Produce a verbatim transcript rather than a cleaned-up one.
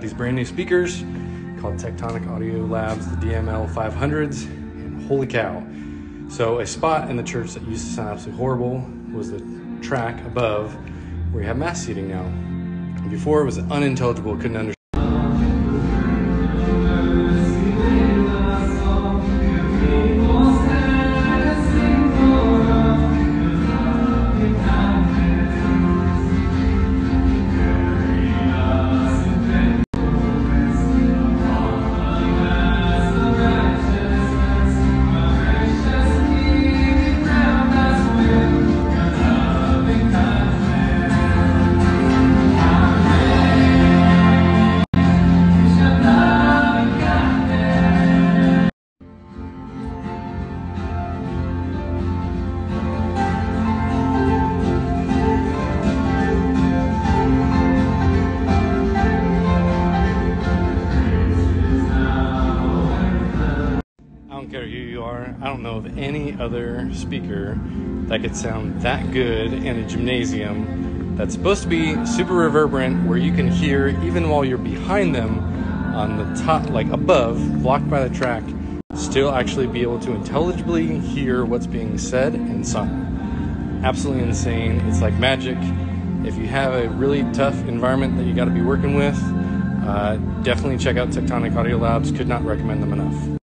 These brand new speakers called Tectonic Audio Labs, the D M L five hundreds, and holy cow. So a spot in the church that used to sound absolutely horrible was the track above where you have mass seating now. Before it was unintelligible, couldn't understand. I don't care who you are, I don't know of any other speaker that could sound that good in a gymnasium that's supposed to be super reverberant, where you can hear even while you're behind them on the top, like above, blocked by the track, still actually be able to intelligibly hear what's being said and sung. Absolutely insane. It's like magic. If you have a really tough environment that you got to be working with, uh, definitely check out Tectonic Audio Labs. Could not recommend them enough.